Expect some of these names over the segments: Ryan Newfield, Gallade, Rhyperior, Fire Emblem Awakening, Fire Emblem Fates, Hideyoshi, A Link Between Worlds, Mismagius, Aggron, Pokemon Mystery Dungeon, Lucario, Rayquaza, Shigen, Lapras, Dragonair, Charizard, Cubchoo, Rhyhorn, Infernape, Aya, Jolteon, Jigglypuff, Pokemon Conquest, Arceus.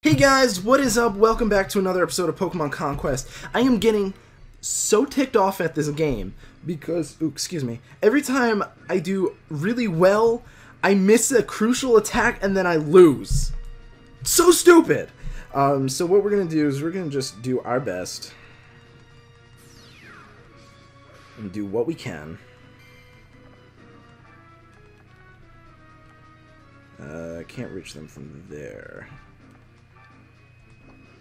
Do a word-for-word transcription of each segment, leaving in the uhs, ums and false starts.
Hey guys, what is up? Welcome back to another episode of Pokemon Conquest. I am getting so ticked off at this game because, ooh, excuse me, every time I do really well, I miss a crucial attack and then I lose. So stupid! Um, so what we're gonna do is we're gonna just do our best and do what we can. Uh, I can't reach them from there.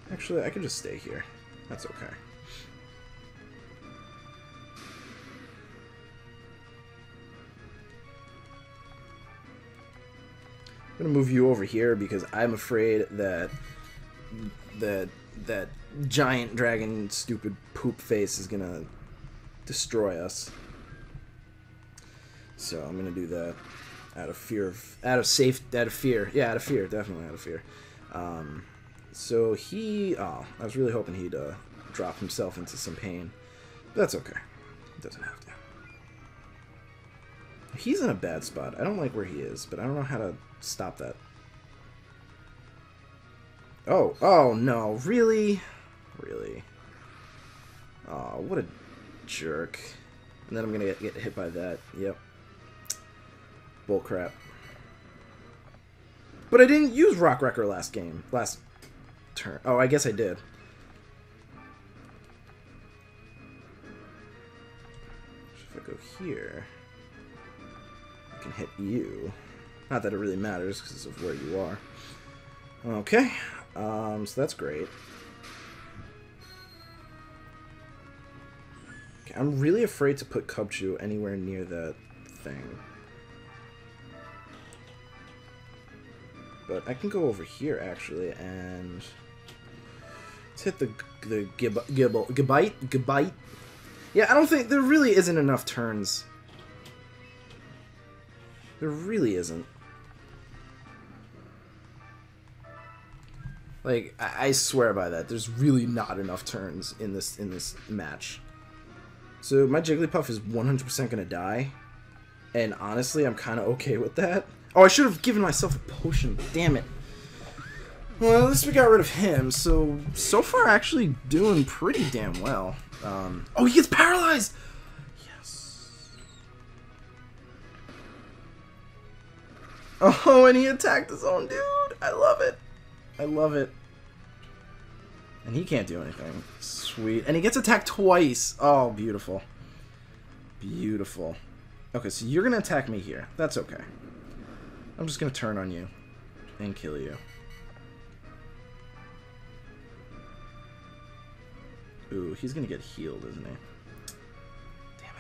Actually, I can just stay here. That's okay. I'm gonna move you over here because I'm afraid that that that giant dragon stupid poop face is gonna destroy us. So I'm gonna do that out of fear of out of safe out of fear. Yeah, out of fear, definitely out of fear. Um So he... Oh, I was really hoping he'd uh, drop himself into some pain. That's okay. Doesn't have to. He's in a bad spot. I don't like where he is, but I don't know how to stop that. Oh, oh no. Really? Really? Oh, what a jerk. And then I'm going to get hit by that. Yep. Bullcrap. But I didn't use Rock Wrecker last game. Last... turn. Oh, I guess I did. If I go here, I can hit you. Not that it really matters because of where you are. Okay, um, so that's great. Okay, I'm really afraid to put Cubchoo anywhere near that thing. But I can go over here actually and. Let's hit the the gib gibble gibite gibite. Yeah, I don't think there really isn't enough turns. There really isn't. Like I, I swear by that. There's really not enough turns in this in this match. So my Jigglypuff is one hundred percent gonna die, and honestly, I'm kind of okay with that. Oh, I should have given myself a potion. Damn it. Well, at least we got rid of him, so... So far, actually doing pretty damn well. Um, oh, he gets paralyzed! Yes. Oh, and he attacked his own dude! I love it. I love it. And he can't do anything. Sweet. And he gets attacked twice. Oh, beautiful. Beautiful. Okay, so you're gonna attack me here. That's okay. I'm just gonna turn on you and kill you. Ooh, he's gonna get healed, isn't he? Damn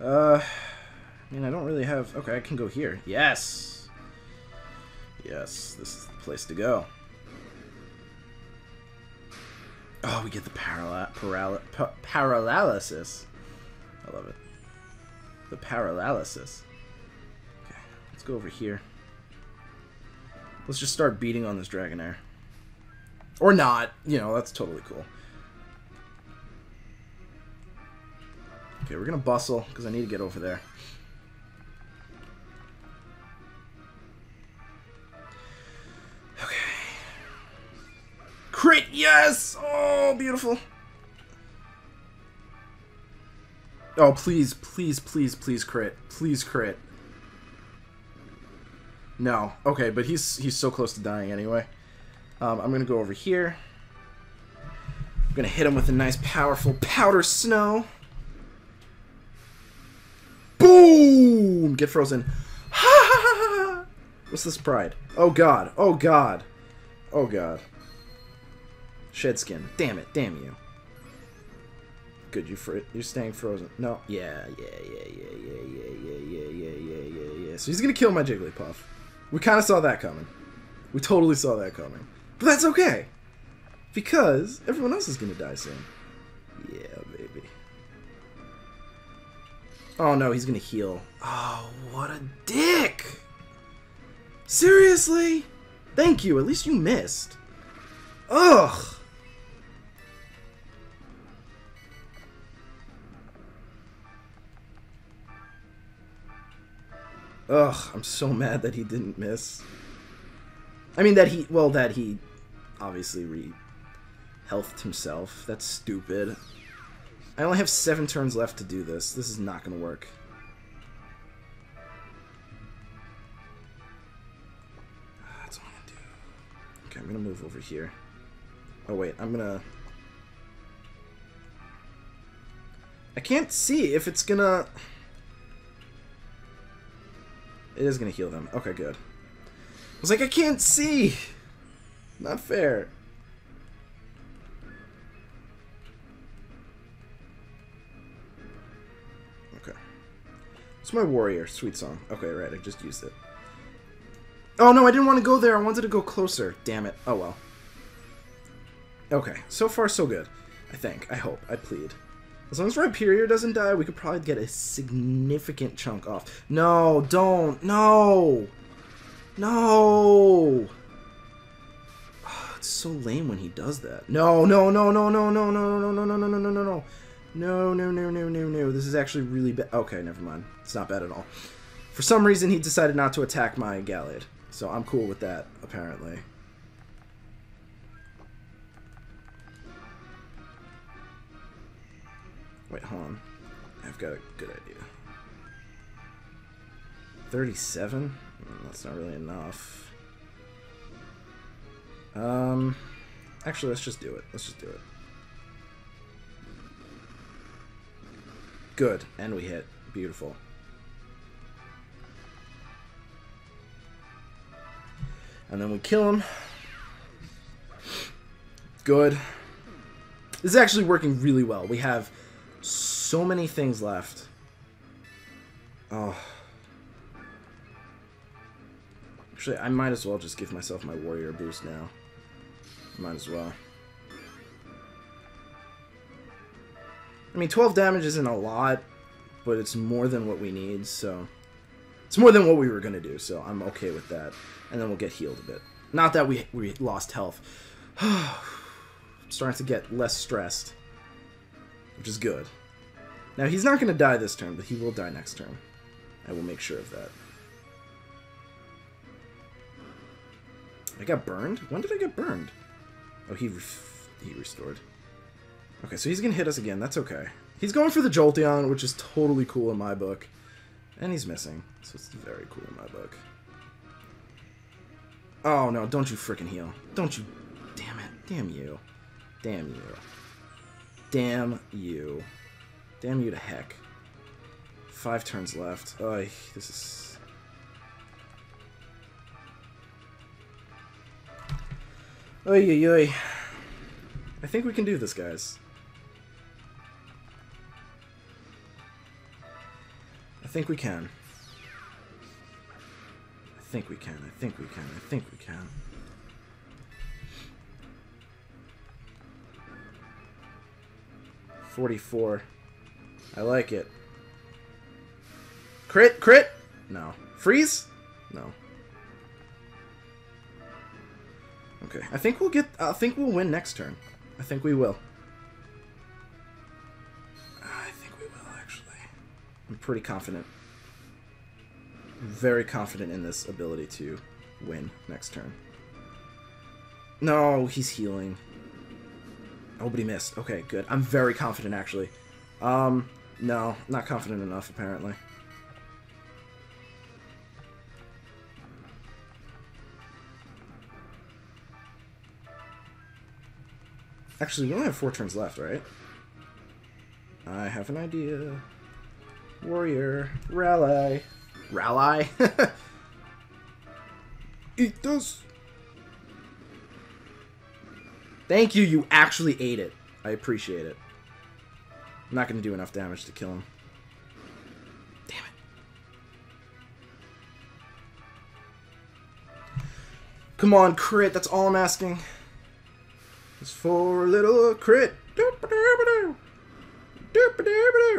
it. Uh, I mean, I don't really have... Okay, I can go here. Yes! Yes, this is the place to go. Oh, we get the paral paral pa paralysis. I love it. The paralysis. Okay, let's go over here. Let's just start beating on this Dragonair. Or not. You know, that's totally cool. Okay, we're going to bustle, because I need to get over there. Crit, yes! Oh, beautiful. Oh, please, please, please, please crit. Please crit. No. Okay, but he's he's so close to dying anyway. Um, I'm going to go over here. I'm going to hit him with a nice, powerful powder snow. Boom! Get frozen. Ha ha ha ha! What's this pride? Oh, God. Oh, God. Oh, God. Shed skin. Damn it. Damn you. Good, you fr you're staying frozen. No. Yeah, yeah, yeah, yeah, yeah, yeah, yeah, yeah, yeah, yeah, yeah, yeah. So he's going to kill my Jigglypuff. We kind of saw that coming. We totally saw that coming. But that's okay. Because everyone else is going to die soon. Yeah, baby. Oh, no. He's going to heal. Oh, what a dick. Seriously? Thank you. At least you missed. Ugh. Ugh, I'm so mad that he didn't miss. I mean, that he, well, that he obviously re-healthed himself. That's stupid. I only have seven turns left to do this. This is not gonna work. That's what I'm gonna do. Okay, I'm gonna move over here. Oh, wait, I'm gonna... I can't see if it's gonna... It is gonna heal them. Okay, good. I was like, I can't see! Not fair. Okay. It's my warrior. Sweet song. Okay, right, I just used it. Oh no, I didn't want to go there. I wanted to go closer. Damn it. Oh well. Okay, so far so good. I think. I hope. I plead. As long as Rhyperior doesn't die, we could probably get a significant chunk off. No, don't. No. No. Oh, it's so lame when he does that. No, no, no, no, no, no, no, no, no, no, no, no, no, no, no. No, no, no, no, no, no. This is actually really bad. Okay, never mind. It's not bad at all. For some reason, he decided not to attack my Gallade. So I'm cool with that, apparently. Wait, hold on. I've got a good idea. thirty-seven? Mm, that's not really enough. Um, actually, let's just do it. Let's just do it. Good. And we hit. Beautiful. And then we kill him. Good. This is actually working really well. We have... so many things left. Oh. Actually, I might as well just give myself my warrior boost now. Might as well. I mean, twelve damage isn't a lot, but it's more than what we need, so... It's more than what we were going to do, so I'm okay with that. And then we'll get healed a bit. Not that we, we lost health. I'm starting to get less stressed. Which is good. Now, he's not going to die this turn, but he will die next turn. I will make sure of that. I got burned? When did I get burned? Oh, he, ref he restored. Okay, so he's going to hit us again. That's okay. He's going for the Jolteon, which is totally cool in my book. And he's missing, so it's very cool in my book. Oh, no, don't you frickin' heal. Don't you... Damn it. Damn you. Damn you. Damn you. Damn you to heck. Five turns left. Ugh, this is... Oy, oy, oy. I think we can do this, guys. I think we can. I think we can. I think we can. I think we can. forty-four. I like it. Crit? Crit? No. Freeze? No. Okay. I think we'll get... I think we'll win next turn. I think we will. I think we will, actually. I'm pretty confident. I'm very confident in this ability to win next turn. No, he's healing. Oh, but he missed. Okay, good. I'm very confident, actually. Um, no, not confident enough, apparently. Actually, we only have four turns left, right? I have an idea. Warrior. Rally. Rally? Eat this! Thank you, you actually ate it. I appreciate it. I'm not going to do enough damage to kill him. Damn it. Come on, crit. That's all I'm asking. It's for a little crit.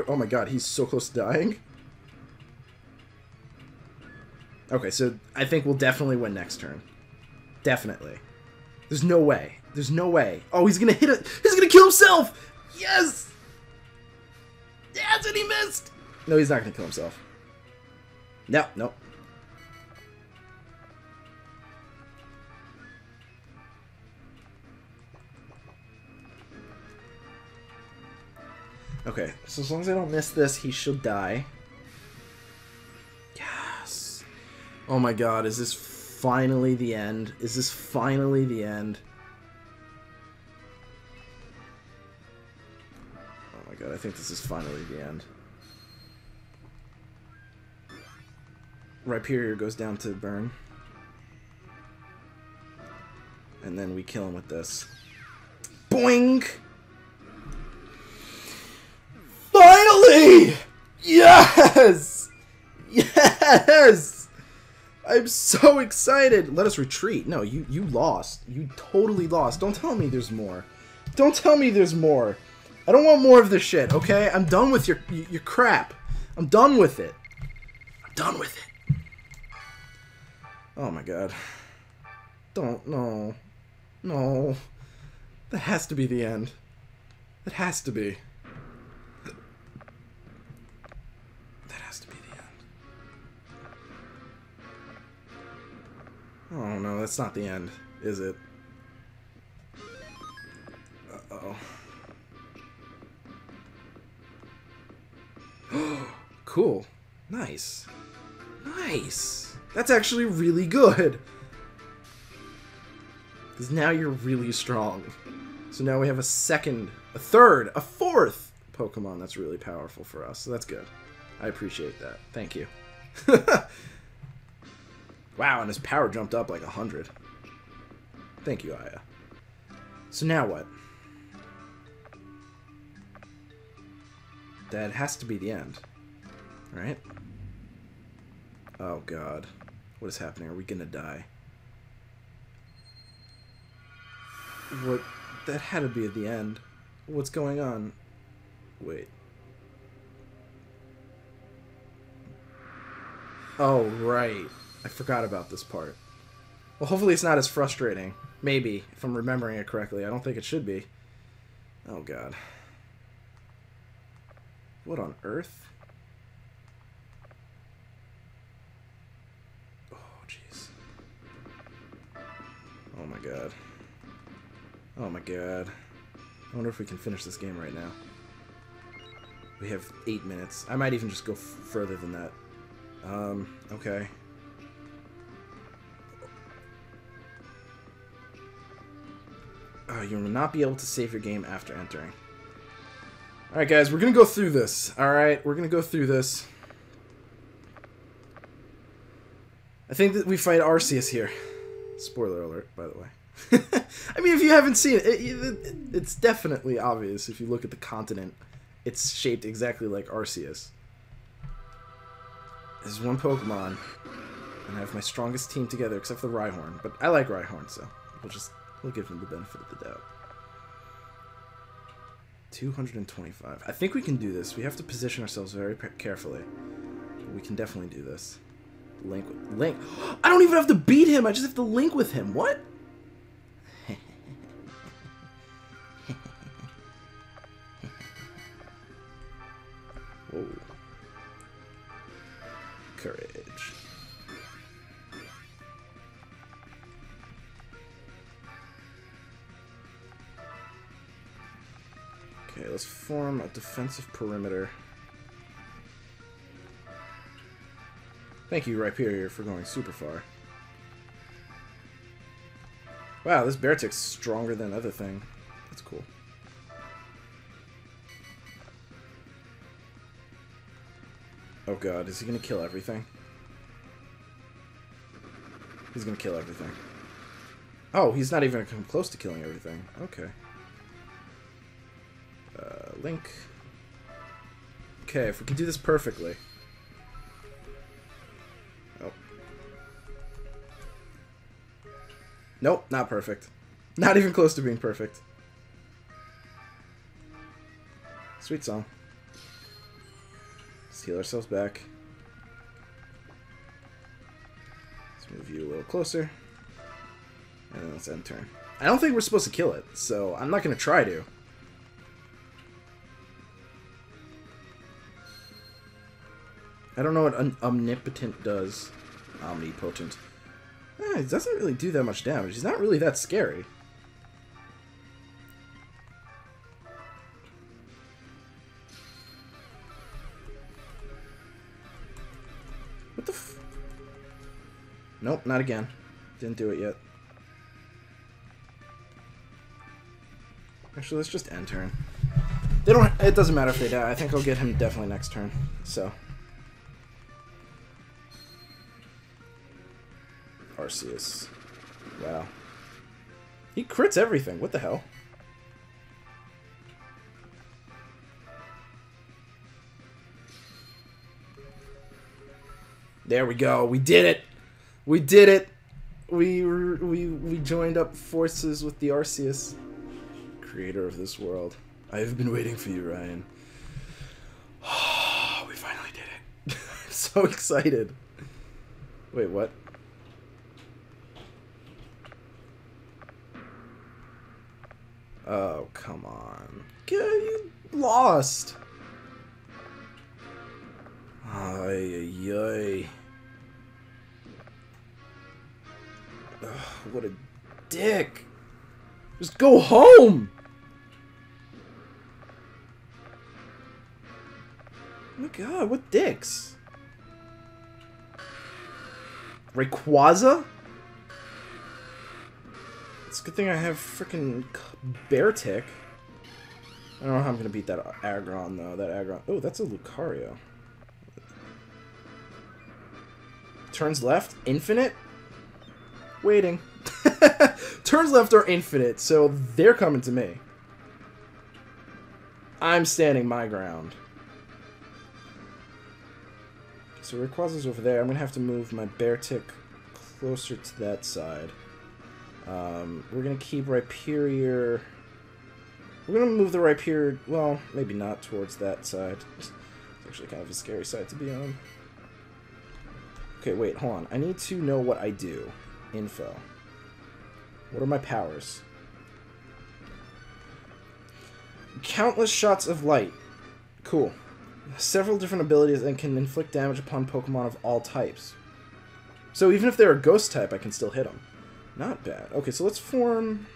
Oh my god, he's so close to dying. Okay, so I think we'll definitely win next turn. Definitely. There's no way. There's no way. Oh, he's gonna hit it. He's gonna kill himself! Yes! Yes, and he missed! No, he's not gonna kill himself. No, no. Okay, so as long as I don't miss this, he should die. Yes! Oh my god, is this finally the end? Is this finally the end? Oh my god, I think this is finally the end. Rhyperior goes down to burn. And then we kill him with this. Boink! Finally! Yes! Yes! I'm so excited! Let us retreat. No, you, you lost. You totally lost. Don't tell me there's more. Don't tell me there's more. I don't want more of this shit, okay? I'm done with your, your crap. I'm done with it. I'm done with it. Oh my god. Don't. No. No. That has to be the end. That has to be. That has to be the end. Oh no, that's not the end, is it? Uh-oh. Cool. Nice. Nice! That's actually really good! Because now you're really strong. So now we have a second, a third, a fourth Pokemon that's really powerful for us. So that's good. I appreciate that. Thank you. Wow, and his power jumped up like a hundred. Thank you, Aya. So now what? That has to be the end. Right? Oh god. What is happening? Are we gonna die? What? That had to be at the end. What's going on? Wait. Oh, right. I forgot about this part. Well, hopefully it's not as frustrating. Maybe, if I'm remembering it correctly. I don't think it should be. Oh, god. What on earth? Oh, jeez. Oh, my god. Oh my god. I wonder if we can finish this game right now. We have eight minutes. I might even just go f further than that. Um, okay. Oh, you will not be able to save your game after entering. Alright guys, we're gonna go through this. Alright, we're gonna go through this. I think that we fight Arceus here. Spoiler alert, by the way. I mean, if you haven't seen it, it, it, it's definitely obvious. If you look at the continent, it's shaped exactly like Arceus. This is one Pokemon, and I have my strongest team together, except for the Rhyhorn. But I like Rhyhorn, so we'll just we'll give him the benefit of the doubt. two hundred twenty-five. I think we can do this. We have to position ourselves very carefully. We can definitely do this. Link, Link. I don't even have to beat him. I just have to link with him. What? Oh. Courage. Okay, let's form a defensive perimeter. Thank you, Rhyperior, for going super far. Wow, this Beartick's stronger than other thing. That's cool. Oh god, is he gonna kill everything? He's gonna kill everything. Oh, he's not even gonna come close to killing everything. Okay. Uh, Link. Okay, if we can do this perfectly. Oh. Nope, not perfect. Not even close to being perfect. Sweet song. Let's heal ourselves back. Let's move you a little closer. And then let's end turn. I don't think we're supposed to kill it, so I'm not going to try to. I don't know what un Omnipotent does. Omnipotent. Eh, it doesn't really do that much damage. He's not really that scary. What the f... Nope, not again. Didn't do it yet. Actually, let's just end turn. They don't... It doesn't matter if they die. I think I'll get him definitely next turn. So... Arceus. Wow. He crits everything. What the hell? There we go. We did it. We did it. We we we joined up forces with the Arceus, creator of this world. I have been waiting for you, Ryan. Oh, we finally did it. I'm so excited. Wait, what? Oh, come on. Get, you lost. Ay, ay, ay. What a dick. Just go home. Oh my god, what dicks? Rayquaza? It's a good thing I have frickin' Bear Tick. I don't know how I'm gonna beat that Aggron, though. That Aggron. Oh, that's a Lucario. Turns left, infinite? Waiting. Turns left are infinite, so they're coming to me. I'm standing my ground. So Rayquaza's over there. I'm gonna have to move my Bear Tick closer to that side. Um, we're going to keep Rhyperior... We're going to move the Rhyperior... Well, maybe not towards that side. It's actually kind of a scary side to be on. Okay, wait, hold on. I need to know what I do. Info. What are my powers? Countless shots of light. Cool. Several different abilities and can inflict damage upon Pokemon of all types. So even if they're a ghost type, I can still hit them. Not bad. Okay, so let's form...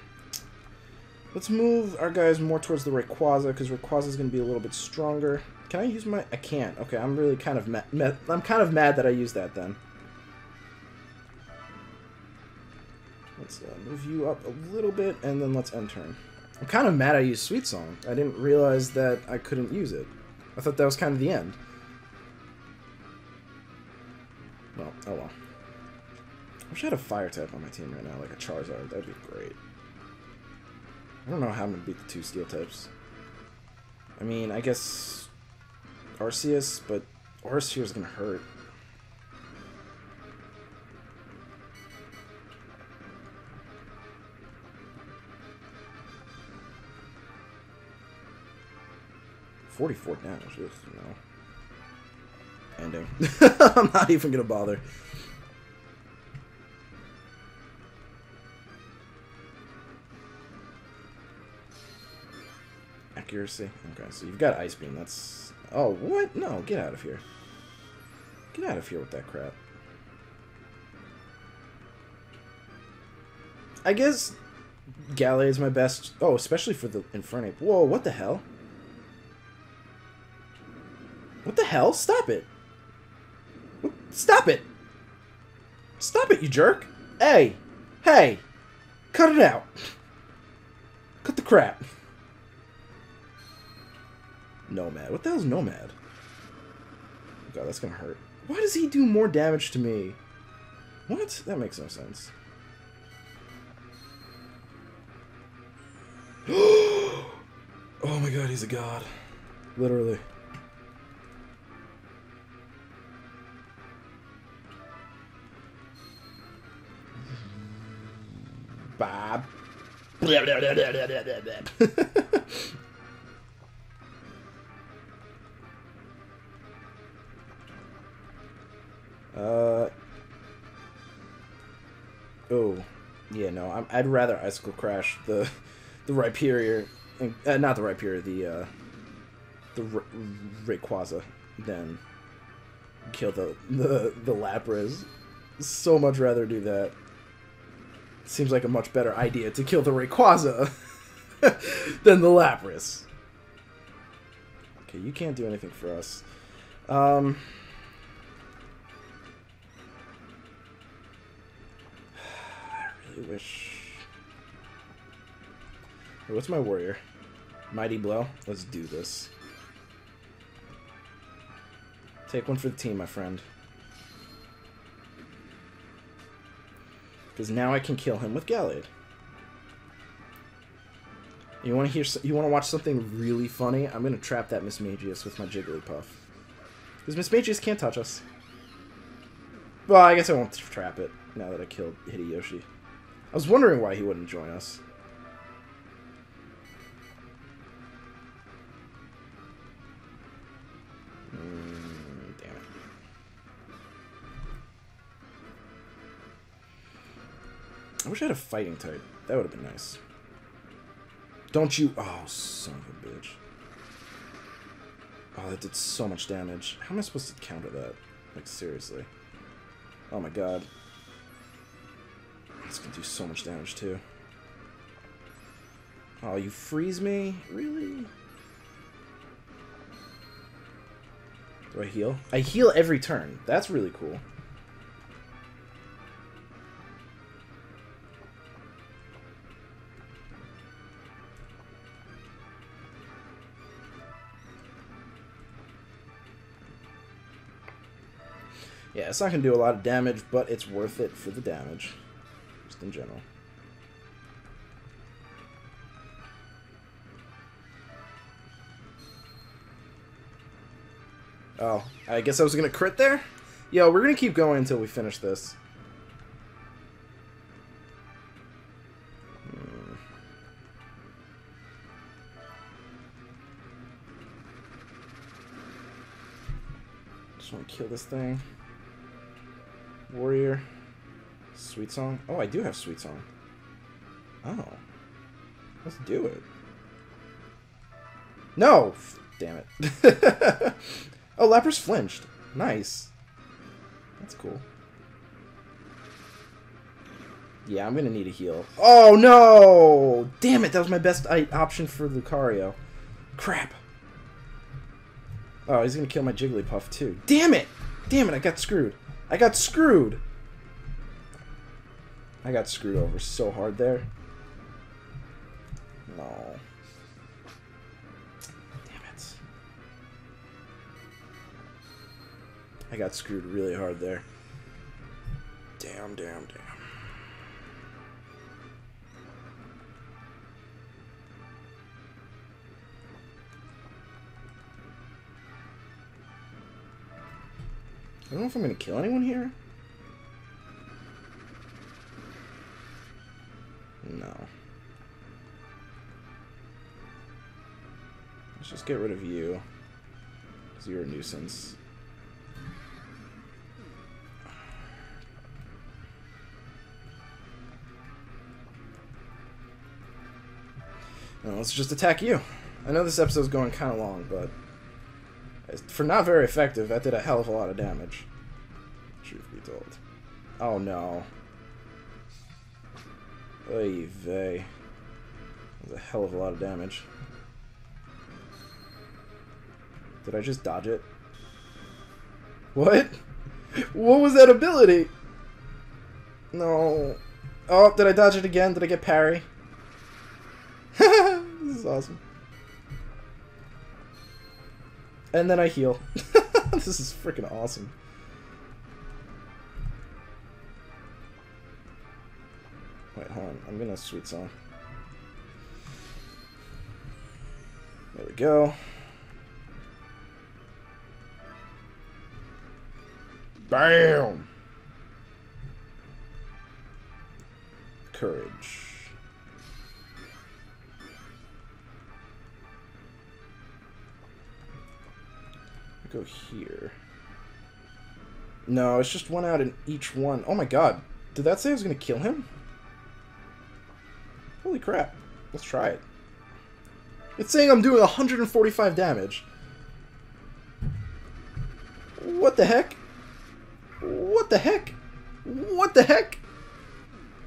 Let's move our guys more towards the Rayquaza, because Rayquaza's going to be a little bit stronger. Can I use my... I can't. Okay, I'm really kind of mad... Ma I'm kind of mad that I used that, then. Let's uh, move you up a little bit, and then let's end turn. I'm kind of mad I used Sweet Song. I didn't realize that I couldn't use it. I thought that was kind of the end. Well, oh well. I wish I had a fire type on my team right now, like a Charizard. That'd be great. I don't know how I'm gonna beat the two steel types. I mean, I guess Arceus, but Arceus is gonna hurt. forty-four damage, you know. Ending. I'm not even gonna bother. Accuracy. Okay, so you've got Ice Beam. That's... Oh, what? No, get out of here. Get out of here with that crap. I guess Gallade is my best... Oh, especially for the Infernape. Whoa, what the hell? What the hell? Stop it. What? Stop it. Stop it, you jerk. Hey. Hey. Cut it out. Cut the crap. Nomad. What the hell's Nomad? Oh god, that's gonna hurt. Why does he do more damage to me? What? That makes no sense. Oh my god, he's a god. Literally. Bob. Uh, oh, yeah, no, I'm, I'd rather Icicle Crash the, the Rhyperior, uh, not the Rhyperior, the, uh, the R Rayquaza than kill the, the, the Lapras. So much rather do that. Seems like a much better idea to kill the Rayquaza than the Lapras. Okay, you can't do anything for us. Um... you wish. Hey, what's my warrior? Mighty Blow? Let's do this. Take one for the team, my friend. Because now I can kill him with Gallade. You want to hear? You want to watch something really funny? I'm gonna trap that Mismagius with my Jigglypuff. Because Mismagius can't touch us. Well, I guess I won't trap it now that I killed Hideyoshi. I was wondering why he wouldn't join us. Mm, damn it. I wish I had a fighting type. That would have been nice. Don't you... Oh, son of a bitch. Oh, that did so much damage. How am I supposed to counter that? Like, seriously. Oh my god. This can do so much damage, too. Oh, you freeze me? Really? Do I heal? I heal every turn. That's really cool. Yeah, it's not going to do a lot of damage, but it's worth it for the damage. Just in general. Oh, I guess I was going to crit there? Yo, we're going to keep going until we finish this. Hmm. Just want to kill this thing. Warrior. Sweet Song. Oh, I do have Sweet Song. Oh. Let's do it. No! Damn it. Oh, Lapras flinched. Nice. That's cool. Yeah, I'm gonna need a heal. Oh, no! Damn it, that was my best option for Lucario. Crap. Oh, he's gonna kill my Jigglypuff, too. Damn it! Damn it, I got screwed. I got screwed! I got screwed over so hard there. No. Damn it. I got screwed really hard there. Damn, damn, damn. I don't know if I'm going to kill anyone here. No. Let's just get rid of you. Because you're a nuisance. No, let's just attack you. I know this episode's going kind of long, but... For not very effective, that did a hell of a lot of damage. Truth be told. Oh no. Oy vey. That was a hell of a lot of damage. Did I just dodge it? What? What was that ability? No. Oh, did I dodge it again? Did I get parry? This is awesome. And then I heal. This is freaking awesome. Wait, hold on. I'm gonna Sweet Song. There we go. Bam! Courage. Go here. No, it's just one out in each one. Oh my god. Did that say I was going to kill him? Holy crap. Let's try it. It's saying I'm doing one hundred forty-five damage. What the heck? What the heck? What the heck?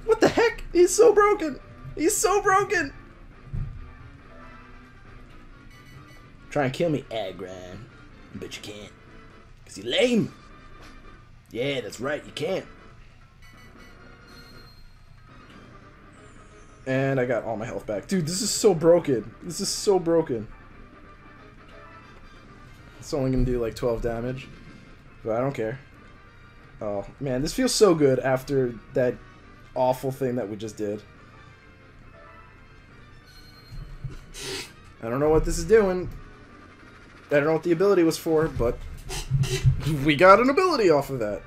What the heck? He's so broken. He's so broken. Try and kill me, Aggron. But you can't. Because you're lame. Yeah, that's right, you can't. And I got all my health back. Dude, this is so broken. This is so broken. It's only going to do like twelve damage. But I don't care. Oh, man, this feels so good after that awful thing that we just did. I don't know what this is doing. I don't know what the ability was for, but we got an ability off of that.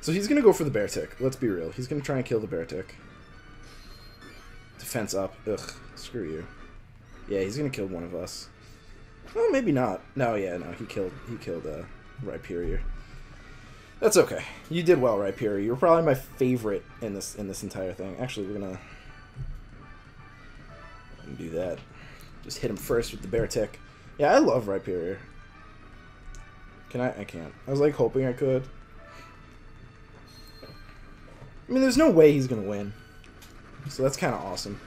So he's going to go for the bear tick. Let's be real. He's going to try and kill the bear tick. Defense up. Ugh. Screw you. Yeah, he's going to kill one of us. Well, maybe not. No, yeah, no. He killed, he killed uh, Rhyperior. That's okay. You did well, Rhyperior. You were probably my favorite in this in this entire thing. Actually, we're going to do that. Just hit him first with the bear tick. Yeah, I love Rhyperior. Can I? I can't. I was, like, hoping I could. I mean, there's no way he's gonna win, so that's kind of awesome.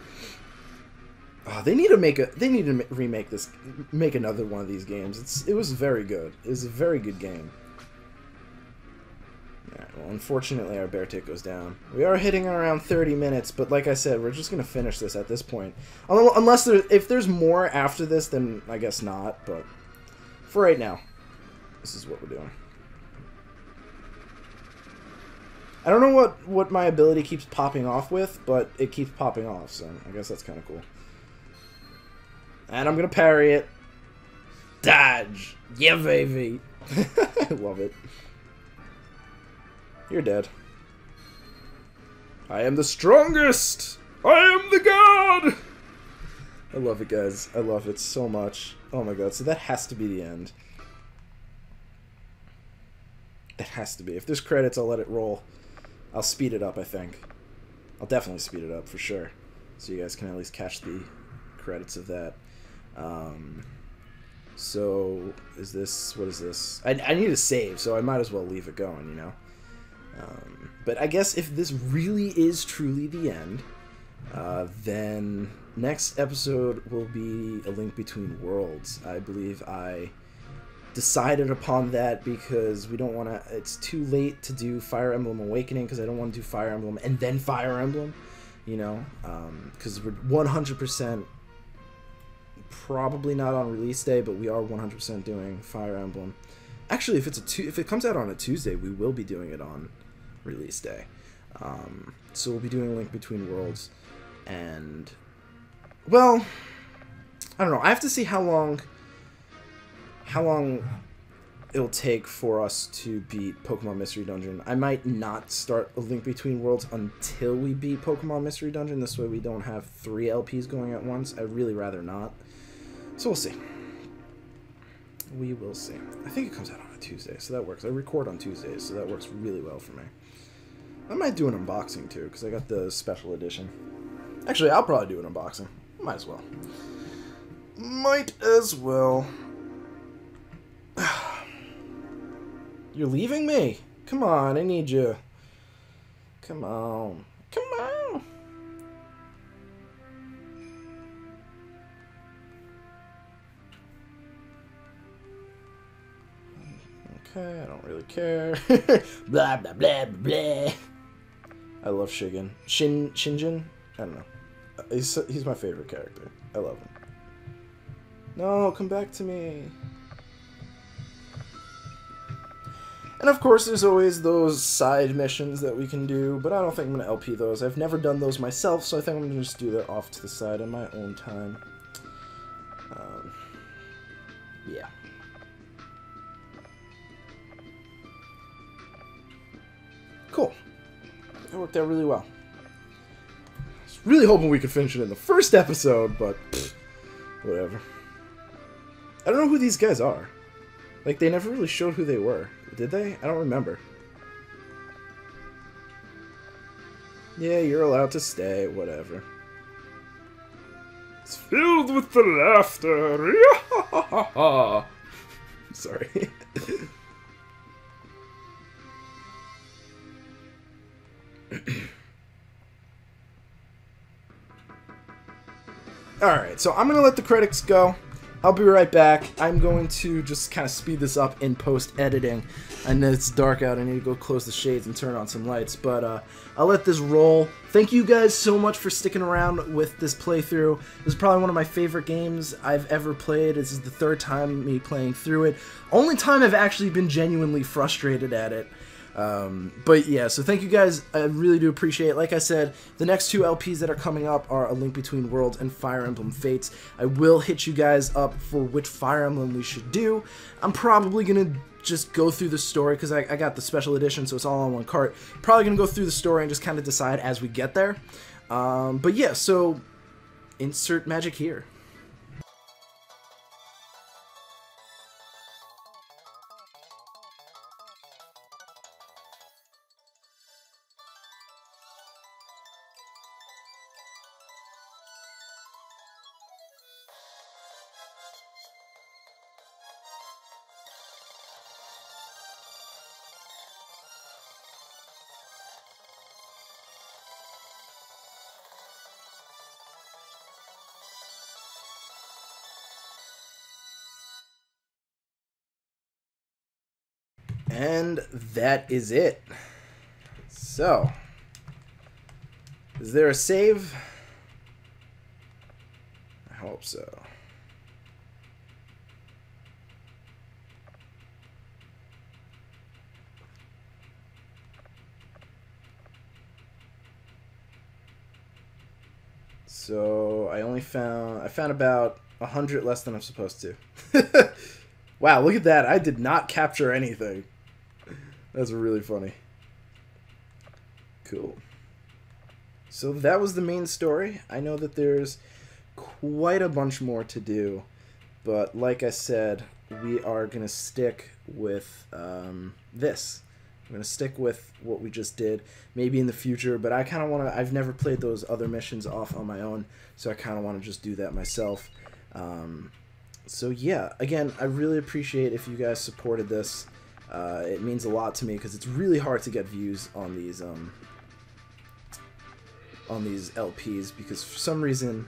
Oh, they need to make a. They need to remake this, make another one of these games. It's it was very good. It was a very good game. All right, well, unfortunately, our bear tick goes down. We are hitting around thirty minutes, but like I said, we're just gonna finish this at this point. Unless there, if there's more after this, then I guess not. But for right now, this is what we're doing. I don't know what, what my ability keeps popping off with, but it keeps popping off, so I guess that's kind of cool. And I'm going to parry it. Dodge! Yeah, baby! I love it. You're dead. I am the strongest! I am the god! I love it, guys. I love it so much. Oh my god, so that has to be the end. That has to be. If there's credits, I'll let it roll. I'll speed it up, I think. I'll definitely speed it up, for sure. So you guys can at least catch the credits of that. Um, so, is this... What is this? I, I need a save, so I might as well leave it going, you know? Um, but I guess if this really is truly the end, uh, then next episode will be A Link Between Worlds. I believe I... decided upon that because we don't want to, it's too late to do Fire Emblem Awakening because I don't want to do Fire Emblem and then Fire Emblem, you know, because um, we're one hundred percent probably not on release day, but we are one hundred percent doing Fire Emblem. Actually, if it's a tu if it comes out on a Tuesday, we will be doing it on release day. Um, so we'll be doing A Link Between Worlds, and well, I don't know. I have to see how long. How long it'll take for us to beat Pokemon Mystery Dungeon. I might not start A Link Between Worlds until we beat Pokemon Mystery Dungeon. This way we don't have three L Ps going at once. I'd really rather not. So we'll see. We will see. I think it comes out on a Tuesday, so that works. I record on Tuesdays, so that works really well for me. I might do an unboxing, too, because I got the special edition. Actually, I'll probably do an unboxing. Might as well. Might as well... You're leaving me? Come on, I need you. Come on. Come on. Okay, I don't really care. Blah, blah, blah, blah. I love Shigen. Shin, Shinjin? I don't know. He's, he's my favorite character. I love him. No, come back to me. And of course, there's always those side missions that we can do, but I don't think I'm going to L P those. I've never done those myself, so I think I'm going to just do that off to the side on my own time. Um, yeah. Cool. That worked out really well. I was really hoping we could finish it in the first episode, but pfft, whatever. I don't know who these guys are. Like, they never really showed who they were. Did they? I don't remember. Yeah, you're allowed to stay. Whatever. It's filled with the laughter. Sorry. Alright, so I'm going to let the credits go. I'll be right back. I'm going to just kind of speed this up in post-editing. I know it's dark out. I need to go close the shades and turn on some lights. But uh, I'll let this roll. Thank you guys so much for sticking around with this playthrough. This is probably one of my favorite games I've ever played. This is the third time me playing through it. Only time I've actually been genuinely frustrated at it. Um, but yeah, so thank you guys, I really do appreciate it. Like I said, the next two L Ps that are coming up are A Link Between Worlds and Fire Emblem Fates. I will hit you guys up for which Fire Emblem we should do. I'm probably going to just go through the story, because I, I got the special edition, so it's all on one cart. Probably going to go through the story and just kind of decide as we get there. Um, but yeah, so insert magic here. And that is it. So, is there a save? I hope so. So, I only found, I found about a hundred less than I'm supposed to. Wow, look at that. I did not capture anything. That's really funny. Cool. So that was the main story. I know that there's quite a bunch more to do, but like I said, we are going to stick with um, this. I'm going to stick with what we just did, maybe in the future, but I kind of want to, I've never played those other missions off on my own, so I kind of want to just do that myself. Um, so yeah, again, I really appreciate if you guys supported this. Uh, it means a lot to me because it's really hard to get views on these um, on these L Ps, because for some reason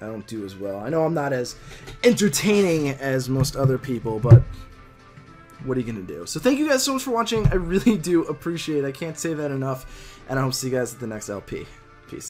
I don't do as well. I know I'm not as entertaining as most other people, but what are you gonna do? So thank you guys so much for watching. I really do appreciate it. I can't say that enough, and I hope to see you guys at the next L P.